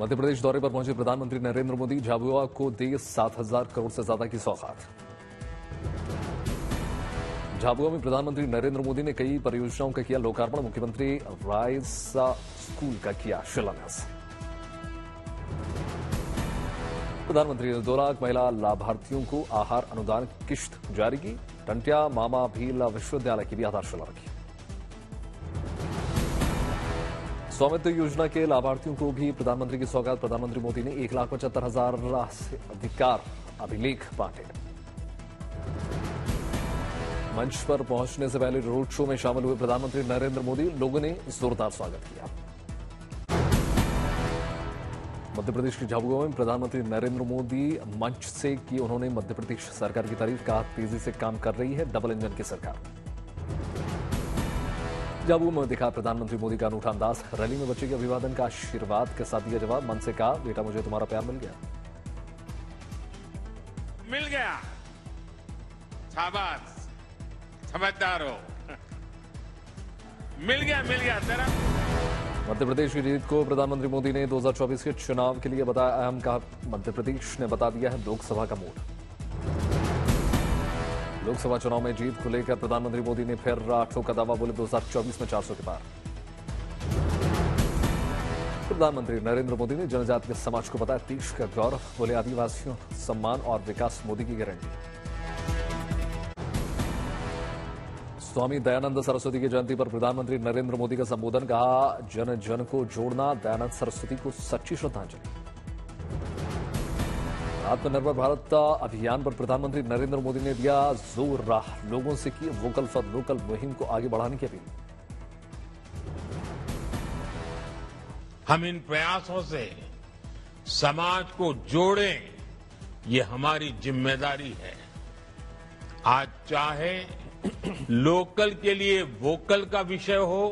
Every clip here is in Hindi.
मध्य प्रदेश दौरे पर पहुंचे प्रधानमंत्री नरेंद्र मोदी, झाबुआ को दी 7,000 करोड़ से ज्यादा की सौगात। झाबुआ में प्रधानमंत्री नरेंद्र मोदी ने कई परियोजनाओं का किया लोकार्पण, मुख्यमंत्री रायसा स्कूल का किया शिलान्यास। प्रधानमंत्री ने 2 लाख महिला लाभार्थियों को आहार अनुदान किश्त जारी की, टंटिया मामा भील विश्वविद्यालय की भी आधारशिला रखी। स्वामित्व योजना के लाभार्थियों को भी प्रधानमंत्री की सौगात, प्रधानमंत्री मोदी ने 1,75,000 से अधिकार अभिलेख बांटे। मंच पर पहुंचने से पहले रोड शो में शामिल हुए प्रधानमंत्री नरेंद्र मोदी, लोगों ने जोरदार स्वागत किया। मध्यप्रदेश के झाबुआ में प्रधानमंत्री नरेंद्र मोदी मंच से की उन्होंने मध्यप्रदेश सरकार की तारीफ, कहा तेजी से काम कर रही है डबल इंजन की सरकार। झाबुआ में दिखा प्रधानमंत्री मोदी का अनूठा अंदाज, रैली में बच्चे के अभिवादन का आशीर्वाद के साथ दिया जवाब, मन से कहा बेटा मुझे तुम्हारा प्यार मिल गया। मिल गया, शाबाश, समझदार हो, मिल गया तेरा। मध्य प्रदेश की जीत को प्रधानमंत्री मोदी ने 2024 के चुनाव के लिए बताया अहम, कहा मध्य प्रदेश ने बता दिया है लोकसभा का मोड। लोकसभा चुनाव में जीत को लेकर प्रधानमंत्री मोदी ने फिर राठौर का दावा, बोले 2024 में 400 के पार। प्रधानमंत्री नरेंद्र मोदी ने जनजाति के समाज को बताया देश का गौरव, बोले आदिवासियों सम्मान और विकास मोदी की गारंटी। स्वामी दयानंद सरस्वती की जयंती पर प्रधानमंत्री नरेंद्र मोदी का संबोधन, कहा जन जन को जोड़ना दयानंद सरस्वती को सच्ची श्रद्धांजलि। आत्मनिर्भर भारत अभियान पर प्रधानमंत्री नरेंद्र मोदी ने दिया जोर, लोगों से की वोकल फॉर लोकल मुहिम को आगे बढ़ाने की अपील। हम इन प्रयासों से समाज को जोड़ें, ये हमारी जिम्मेदारी है। आज चाहे लोकल के लिए वोकल का विषय हो,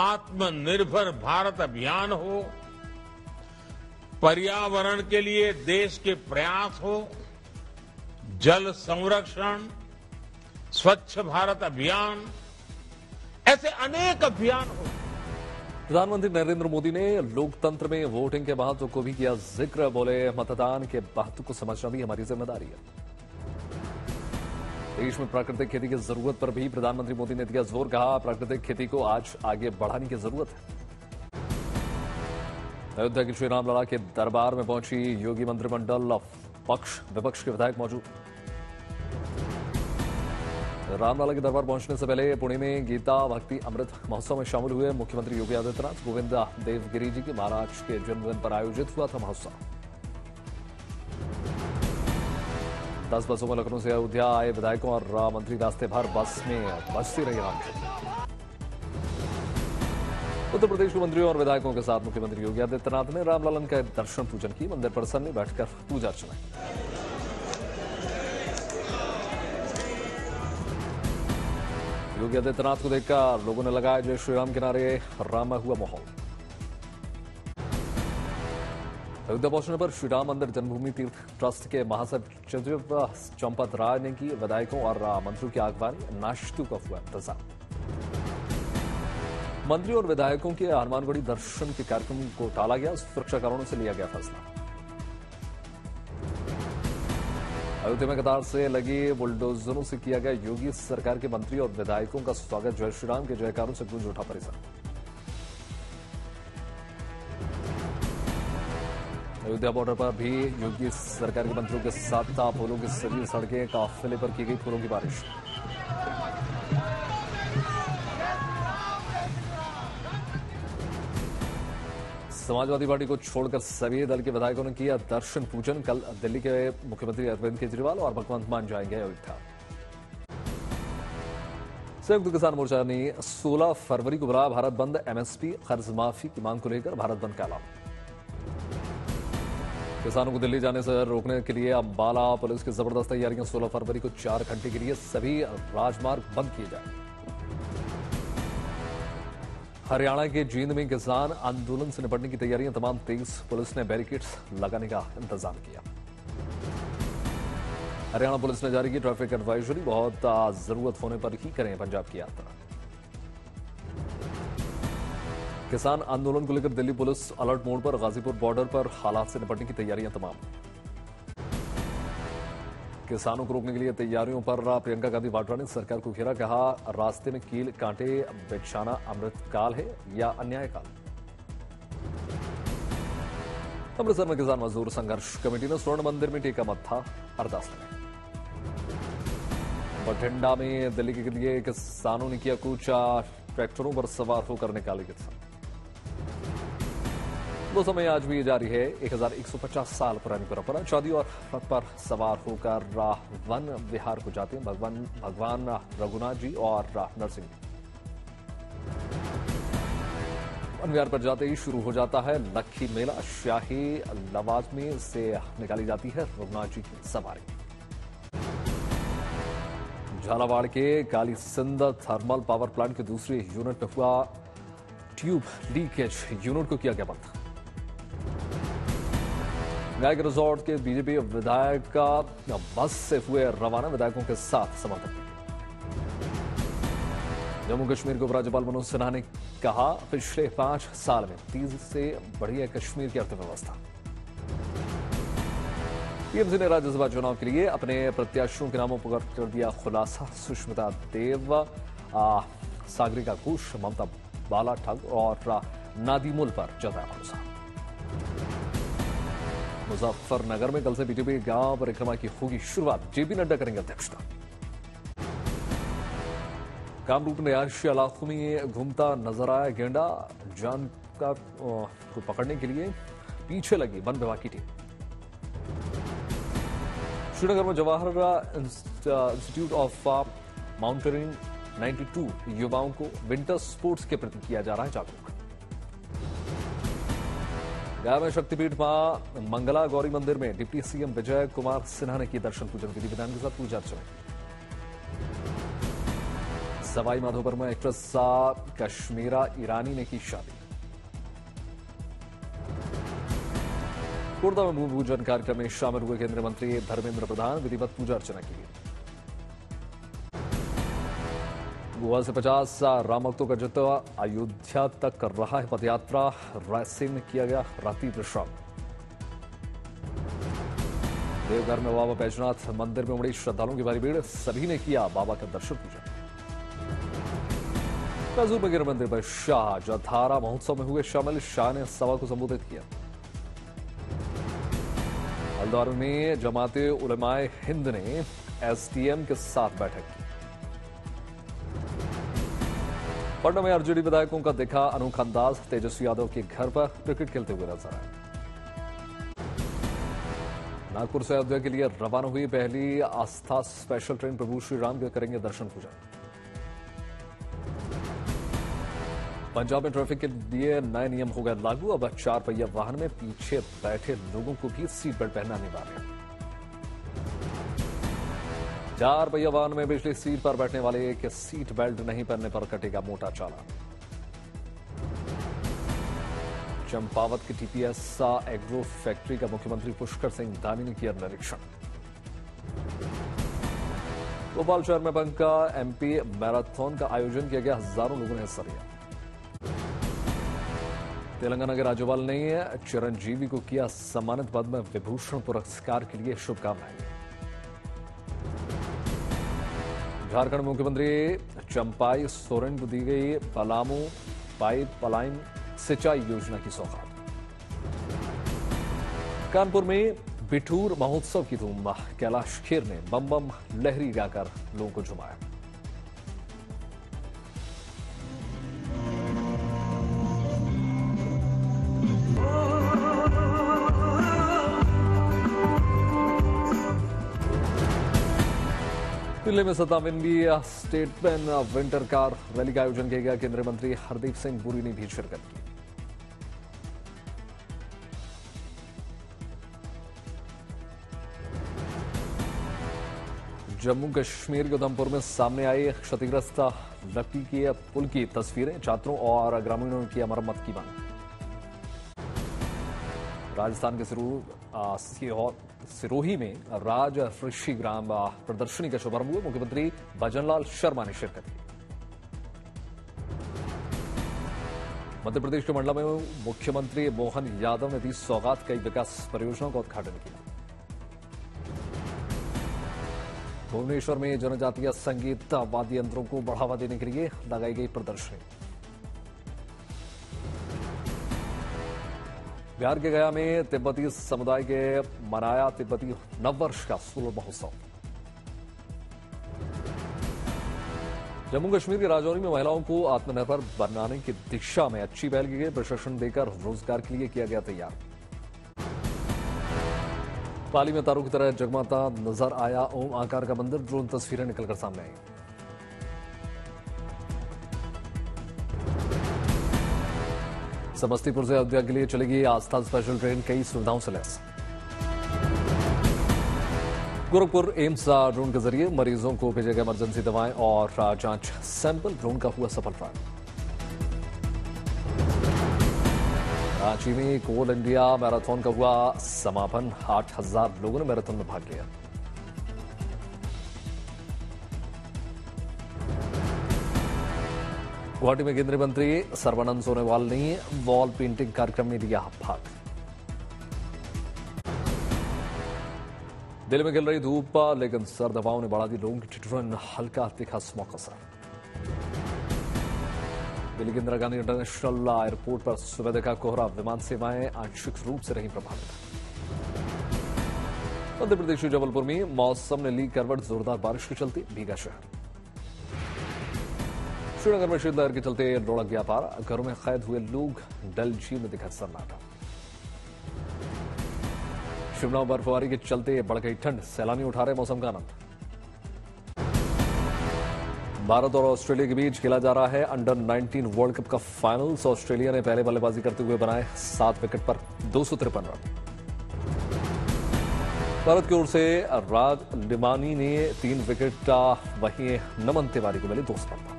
आत्मनिर्भर भारत अभियान हो, पर्यावरण के लिए देश के प्रयास हो, जल संरक्षण, स्वच्छ भारत अभियान, ऐसे अनेक अभियान हो। प्रधानमंत्री नरेंद्र मोदी ने लोकतंत्र में वोटिंग के महत्व को भी किया जिक्र, बोले मतदान के महत्व को समझना भी हमारी जिम्मेदारी है। देश में प्राकृतिक खेती की जरूरत पर भी प्रधानमंत्री मोदी ने दिया जोर, कहा प्राकृतिक खेती को आज आगे बढ़ाने की जरूरत है। अयोध्या के श्री राम लला के दरबार में पहुंची योगी मंत्रिमंडल, पक्ष विपक्ष के विधायक मौजूद। रामलला के दरबार पहुंचने से पहले पुणे में गीता भक्ति अमृत महोत्सव में शामिल हुए मुख्यमंत्री योगी आदित्यनाथ। गोविंद देवगिरी जी के महाराज के जन्मदिन पर आयोजित हुआ था महोत्सव। 10 बसों में लखनऊ से अयोध्या आए विधायकों और मंत्री रास्ते भर बस में बसती रही राम। उत्तर प्रदेश के मंत्रियों और विधायकों के साथ मुख्यमंत्री योगी आदित्यनाथ ने रामलला का दर्शन पूजन की, मंदिर परिसर में बैठकर पूजा अर्चना की। योगी आदित्यनाथ को देखकर लोगों ने लगाया जय श्री राम के नारे, राम हुआ माहौल। अयोध्या पहुंचने पर श्रीराम मंदिर जन्मभूमि तीर्थ ट्रस्ट के महासचिव चंद्र चंपत राय ने की विधायकों और मंत्रियों की आगवानी, नाश्तों का हुआ इंतजाम। मंत्री और विधायकों के हनुमानगढ़ी दर्शन के कार्यक्रम को टाला गया, सुरक्षा कारणों से लिया गया फैसला। अयोध्या में कतार से लगे बुलडोजरों से किया गया योगी सरकार के मंत्री और विधायकों का स्वागत, जय श्री राम के जयकारों से गूंज उठा परिसर। अयोध्या बॉर्डर पर भी योगी सरकार के मंत्रियों के साथ फूलों की सजी सड़कें, काफिले पर की गई फूलों की बारिश। समाजवादी पार्टी को छोड़कर सभी दल के विधायकों ने किया दर्शन पूजन। कल दिल्ली के मुख्यमंत्री अरविंद केजरीवाल और भगवंत मान जाएंगे अयोध्या। संयुक्त किसान मोर्चा ने 16 फरवरी को बुलाया भारत बंद, एमएसपी कर्ज माफी की मांग को लेकर भारत बंद का ऐलान। किसानों को दिल्ली जाने से रोकने के लिए अम्बाला पुलिस की जबरदस्त तैयारियां, 16 फरवरी को 4 घंटे के लिए सभी राजमार्ग बंद किए जाए। हरियाणा के जींद में किसान आंदोलन से निपटने की तैयारियां तमाम, 23 पुलिस ने बैरिकेड्स लगाने का इंतजाम किया। हरियाणा पुलिस ने जारी की ट्रैफिक एडवाइजरी, बहुत जरूरत होने पर ही करें पंजाब की यात्रा। किसान आंदोलन को लेकर दिल्ली पुलिस अलर्ट मोड पर। गाजीपुर बॉर्डर पर हालात से निपटने की तैयारियां तमाम। किसानों को रोकने के लिए तैयारियों पर प्रियंका गांधी वाड्रा ने सरकार को घेरा, कहा रास्ते में कील कांटे बिछाना अमृतकाल है या अन्याय काल। अमृतसर में किसान मजदूर संघर्ष कमेटी ने स्वर्ण मंदिर में टेका मत्था अरदास लगाई। बठिंडा में दिल्ली के लिए किसानों ने किया कूच, ट्रैक्टरों पर सवार होकर निकाले किसान। मौसम में आज भी जारी है 1150 साल पुरानी परंपरा। शादी और रथ पर सवार होकर वन विहार को जाते हैं भगवान रघुनाथ जी और नरसिंह। वन विहार पर जाते ही शुरू हो जाता है लक्खी मेला। शाही लवाजमे से निकाली जाती है रघुनाथ जी की सवारी। झालावाड़ के Kali Sindh thermal power plant के दूसरे यूनिट में हुआ ट्यूब लीकेज, यूनिट को किया गया बंद। गायक रिजॉर्ट के बीजेपी विधायक का बस से हुए रवाना, विधायकों के साथ समर्थन। जम्मू कश्मीर के उपराज्यपाल मनोज सिन्हा ने कहा पिछले 5 साल में तेजी से बढ़ी है कश्मीर की अर्थव्यवस्था। टीएमसी ने राज्यसभा चुनाव के लिए अपने प्रत्याशियों के नामों पर कर दिया खुलासा। सुष्मिता देव, सागरिका कुश, ममता बाला ठग और नादिमुल पर जताया भरोसा। मुजफ्फरनगर में कल से बीटीपी गांव परिक्रमा की होगी शुरुआत, जेपी नड्डा करेंगे अध्यक्षता। कामरूप रिहायशी इलाकों में घूमता नजर आया गेंडा, जानकार को पकड़ने के लिए पीछे लगी वन विभाग की टीम। श्रीनगर में जवाहर इंस्टीट्यूट ऑफ माउंटेनियरिंग 92 युवाओं को विंटर स्पोर्ट्स के प्रति किया जा रहा है जागरूक। गया में शक्तिपीठ मां मंगला गौरी मंदिर में डिप्टी सीएम विजय कुमार सिन्हा ने की दर्शन पूजन विधि विधान के साथ पूजा अर्चना। सवाई माधोपुर में एक्ट्रेस कश्मीरा ईरानी ने की शादी। कोरबा में भूमि पूजन कार्यक्रम में शामिल हुए केंद्रीय मंत्री धर्मेंद्र प्रधान, विधिवत पूजा अर्चना की गई। गोवा से 50 राम भक्तों का जत्था अयोध्या तक कर रहा है पदयात्रा। रायसेन में किया गया रात्रि विश्राम। देवघर में बाबा बैजनाथ मंदिर में उमड़ी श्रद्धालुओं की भारी भीड़, सभी ने किया बाबा का दर्शन पूजन। हजूर बगीर मंदिर पर शाह जधारा महोत्सव में हुए शामिल, शाह ने सभा को संबोधित किया। हल्द्वार में जमाते उलमाए हिंद ने एसडीएम के साथ बैठक की। पटना में आरजेडी विधायकों का दिखा अनोखा अंदाज, तेजस्वी यादव के घर पर क्रिकेट खेलते हुए नजर आए। नागपुर से अयोध्या के लिए रवाना हुई पहली आस्था स्पेशल ट्रेन, प्रभु श्री राम के करेंगे दर्शन पूजन। पंजाब में ट्रैफिक के लिए नए नियम हो गए लागू, अब 4 पहिया वाहन में पीछे बैठे लोगों को भी सीट बेल्ट पहनना अनिवार्य। 4 पहिया वाहन में पिछली सीट पर बैठने वाले के सीट बेल्ट नहीं पहनने पर कटेगा मोटा चालान। चंपावत की टीपीएस एग्रो फैक्ट्री का मुख्यमंत्री पुष्कर सिंह धामी ने किया निरीक्षण। भोपाल शहर में बंक का एमपी मैराथन का आयोजन किया गया, हजारों लोगों ने हिस्सा लिया। तेलंगाना के राज्यपाल ने चिरंजीवी को किया सम्मानित, पद्म विभूषण पुरस्कार के लिए शुभकामनाएं। झारखंड मुख्यमंत्री चंपाई सोरेन को दी गई पलामू पाइपलाइन सिंचाई योजना की सौगात। कानपुर में बिठूर महोत्सव की धूम, कैलाश खेर ने बम बम लहरी गाकर लोगों को झुमाया। दिल्ली में 57वीं स्टेटमैन विंटर कार रैली का आयोजन किया गया, केंद्रीय मंत्री हरदीप सिंह पुरी ने भी शिरकत की। जम्मू कश्मीर के उधमपुर में सामने आई क्षतिग्रस्त लकड़ी के पुल की तस्वीरें, छात्रों और ग्रामीणों की मरम्मत की मांग। राजस्थान के सिरोही में राज ऋषि ग्राम प्रदर्शनी का शुभारंभ हुआ, मुख्यमंत्री भजनलाल शर्मा ने शिरकत की। मध्य प्रदेश के मंडला में मुख्यमंत्री मोहन यादव ने दी सौगात, कई विकास परियोजनाओं का उद्घाटन किया। भुवनेश्वर में जनजातीय संगीत वाद्य यंत्रों को बढ़ावा देने के लिए लगाई गई प्रदर्शनी। बिहार के गया में तिब्बती समुदाय के मनाया तिब्बती नववर्ष का 16 महोत्सव। जम्मू कश्मीर के राजौरी में महिलाओं को आत्मनिर्भर बनाने की दिशा में अच्छी पहल की गई, प्रशिक्षण देकर रोजगार के लिए किया गया तैयार। पाली में तारों की तरह जगमगाता नजर आया ओम आकार का मंदिर, ड्रोन तस्वीरें निकलकर सामने आई। समस्तीपुर से अयोध्या के लिए चलेगी आस्था स्पेशल ट्रेन, कई सुविधाओं से लैस। गोरखपुर एम्स ड्रोन के जरिए मरीजों को भेजे गए इमरजेंसी दवाएं और जांच सैंपल, ड्रोन का हुआ सफल प्रयोग। रांची में कोल इंडिया मैराथन का हुआ समापन, 8000 लोगों ने मैराथन में भाग लिया। गुवाहाटी में केंद्रीय मंत्री सर्वानंद सोनोवाल ने वॉल पेंटिंग कार्यक्रम में लिया भाग। दिल्ली में खिल रही धूप लेकिन सर्द हवाओं ने बढ़ा दी लोगों की ठिठुरन, हल्का तीखा स्मॉग का असर। दिल्ली के इंदिरा गांधी इंटरनेशनल एयरपोर्ट पर सुबह देखा कोहरा, विमान सेवाएं आंशिक रूप से रही प्रभावित। मध्य प्रदेश के जबलपुर में मौसम ने ली करवट, जोरदार बारिश के चलते भीगा शहर। श्रीनगर में शीतलहर के चलते लुढ़क गया पारा, घरों में कैद हुए लोग, डल झील में दिखा सन्नाटा। शिमला में बर्फबारी के चलते बढ़ गई ठंड, सैलानी उठा रहे मौसम का आनंद। भारत और ऑस्ट्रेलिया के बीच खेला जा रहा है अंडर 19 वर्ल्ड कप का फाइनल्स। ऑस्ट्रेलिया ने पहले बल्लेबाजी करते हुए बनाए 7 विकेट पर 253 रन। भारत की ओर से राज लिमानी ने 3 विकेट, वहीं नमन तिवारी को मिले 2 स्पॉट।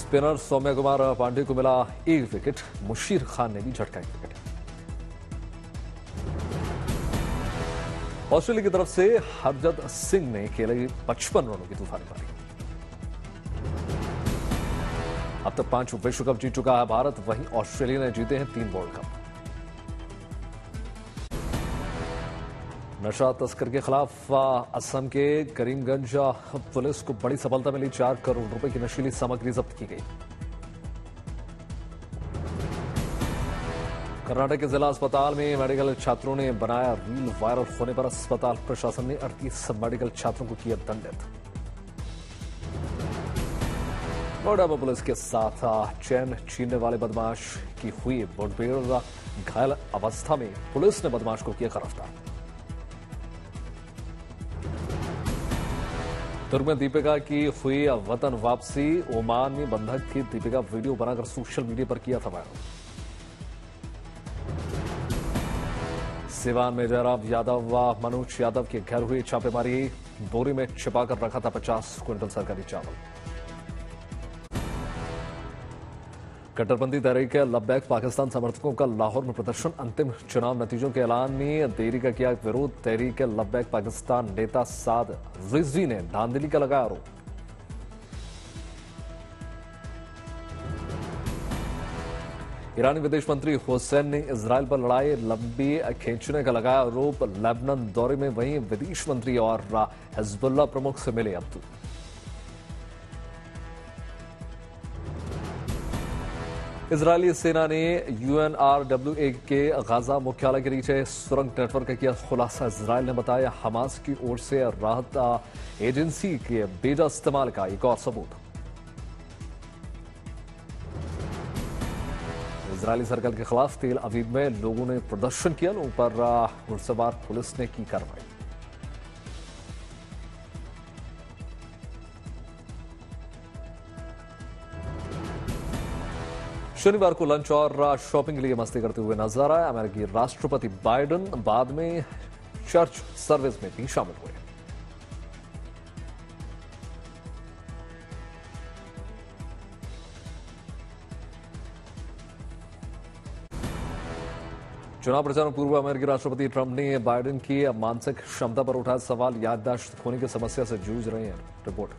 स्पिनर सौम्य कुमार पांडे को मिला 1 विकेट, मुशीर खान ने भी झटका 1 विकेट। ऑस्ट्रेलिया की तरफ से हरजत सिंह ने खेले 55 रनों की तूफानी पारी। अब तक 5 विश्व कप जीत चुका है भारत, वहीं ऑस्ट्रेलिया ने जीते हैं 3 वर्ल्ड कप। नशा तस्कर के खिलाफ असम के करीमगंज पुलिस को बड़ी सफलता मिली, 4 करोड़ रुपए की नशीली सामग्री जब्त की गई। कर्नाटक के जिला अस्पताल में मेडिकल छात्रों ने बनाया रील, वायरल होने पर अस्पताल प्रशासन ने 38 मेडिकल छात्रों को किया दंडित। नोएडा में पुलिस के साथ चैन छीनने वाले बदमाश की हुई मुठभेड़, घायल अवस्था में पुलिस ने बदमाश को किया गिरफ्तार। तुर्क में दीपिका की हुई वतन वापसी, ओमान में बंधक की दीपिका वीडियो बनाकर सोशल मीडिया पर किया था वायरल। सिवान में जयराम यादव व मनोज यादव के घर हुई छापेमारी, बोरी में छिपाकर रखा था 50 क्विंटल सरकारी चावल। कट्टरपंथी तहरीक लब्बैक पाकिस्तान समर्थकों का लाहौर में प्रदर्शन, अंतिम चुनाव नतीजों के ऐलान में देरी का किया विरोध। तहरीक लब्बैक पाकिस्तान नेता साद रिजवी ने धांधली का लगाया आरोप। ईरानी विदेश मंत्री हुसैन ने इजरायल पर लड़ाई लंबी खींचने का लगाया आरोप, लेबनान दौरे में वहीं विदेश मंत्री और हिजबुल्ला प्रमुख से मिले अब्दुल। इजरायली सेना ने UNRWA के गाजा मुख्यालय के नीचे सुरंग नेटवर्क का किया खुलासा, इजरायल ने बताया हमास की ओर से राहत एजेंसी के बेजा इस्तेमाल का एक और सबूत। इजरायली सर्कल के खिलाफ तेल अवीव में लोगों ने प्रदर्शन किया, लोगों पर घुड़सवार पुलिस ने की कार्रवाई। शनिवार को लंच और शॉपिंग के लिए मस्ती करते हुए नजर आए अमेरिकी राष्ट्रपति बाइडन, बाद में चर्च सर्विस में भी शामिल हुए। चुनाव प्रचार पूर्व अमेरिकी राष्ट्रपति ट्रंप ने बाइडन की मानसिक क्षमता पर उठाया सवाल, याददाश्त खोने की समस्या से जूझ रहे हैं, रिपोर्ट।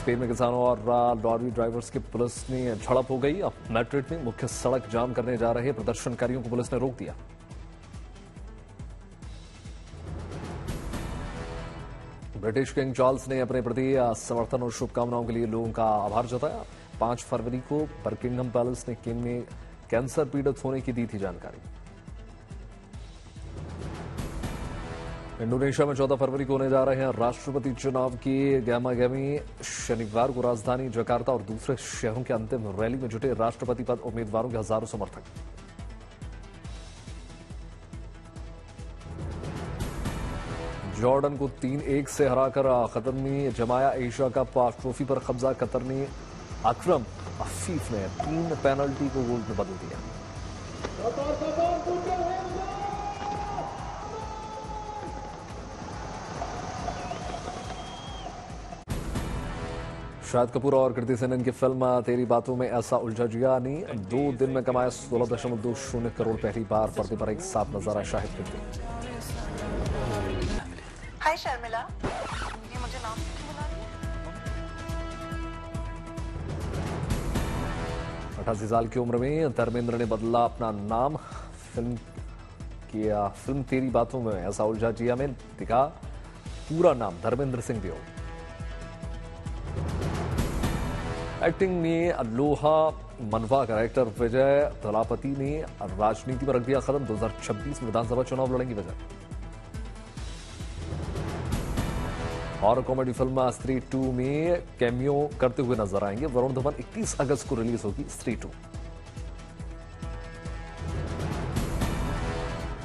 स्पेन में किसानों और लॉरी ड्राइवर्स की पुलिस ने झड़प हो गई। अब मैड्रिड में मुख्य सड़क जाम करने जा रहे प्रदर्शनकारियों को पुलिस ने रोक दिया। ब्रिटिश किंग चार्ल्स ने अपने प्रति समर्थन और शुभकामनाओं के लिए लोगों का आभार जताया। 5 फरवरी को बकिंघम पैलेस ने किंग में कैंसर पीड़ित होने की दी थी जानकारी। इंडोनेशिया में 14 फरवरी को होने जा रहे हैं राष्ट्रपति चुनाव की गहमागहमी। शनिवार को राजधानी जकार्ता और दूसरे शहरों के अंतिम रैली में जुटे राष्ट्रपति पद उम्मीदवारों के हजारों समर्थक। जॉर्डन को 3-1 से हराकर कतर ने जमाया एशिया कप ट्रॉफी पर कब्जा। कतर ने अकरम अफीफ ने 3 पेनल्टी को गोल में बदल दिया। शाहिद कपूर और कृति सेनन की फिल्म तेरी बातों में ऐसा उलझा जिया ने 2 दिन में कमाया 16.20 करोड़। पहली बार पर्दे पर एक साथ नजारा शाहिद कृति। हाय शर्मिला, ये मुझे नाम से बुला रही है। 88 साल की उम्र में धर्मेंद्र ने बदला अपना नाम। फिल्म तेरी बातों में ऐसा उलझा जिया में दिखा पूरा नाम धर्मेंद्र सिंह देव। एक्टिंग में लोहा मनवा कर एक्टर विजय दलापति ने राजनीति पर रख दिया कदम। 2026 में विधानसभा चुनाव लड़ेंगी विजय। और कॉमेडी फिल्म स्त्री 2 में कैमियो करते हुए नजर आएंगे वरुण धवन। 21 अगस्त को रिलीज होगी स्त्री 2।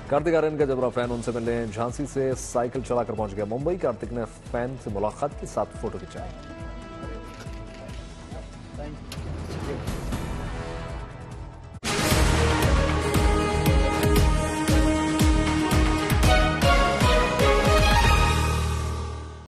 कार्तिक आर्यन का जबरा फैन उनसे मिलने झांसी से साइकिल चलाकर पहुंच गया मुंबई। कार्तिक ने फैन से मुलाकात के साथ फोटो खिंचाई।